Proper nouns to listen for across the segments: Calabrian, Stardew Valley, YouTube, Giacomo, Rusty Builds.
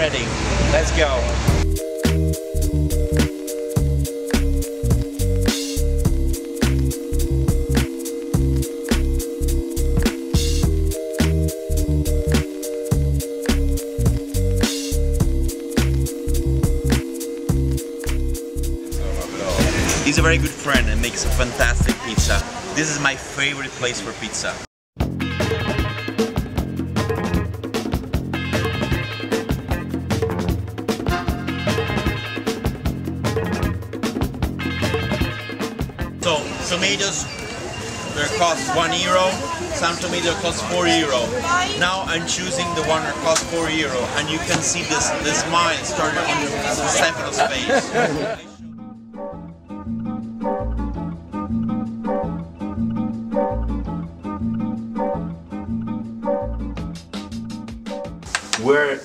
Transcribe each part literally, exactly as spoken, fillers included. ready. Let's go. He's a very good friend and makes a fantastic pizza. This is my favorite place for pizza. So, tomatoes, they cost one euro, some tomato costs four euro. Now I'm choosing the one that costs four euro, and you can see this, this smile starting on Stefan's face. We're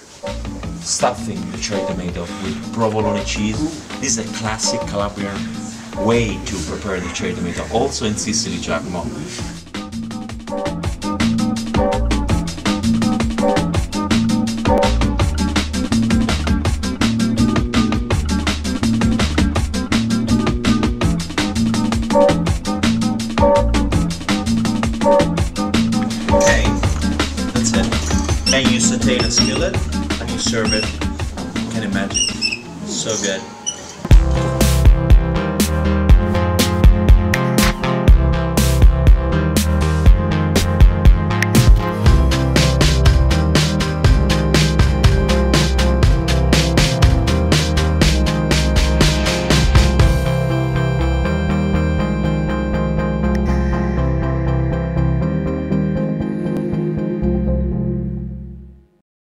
stuffing the cherry tomato with provolone cheese. This is a classic Calabrian way to prepare the cherry tomato, also in Sicily, Giacomo. Okay, that's it. And you saute in a skillet and you serve it. I can imagine. So good.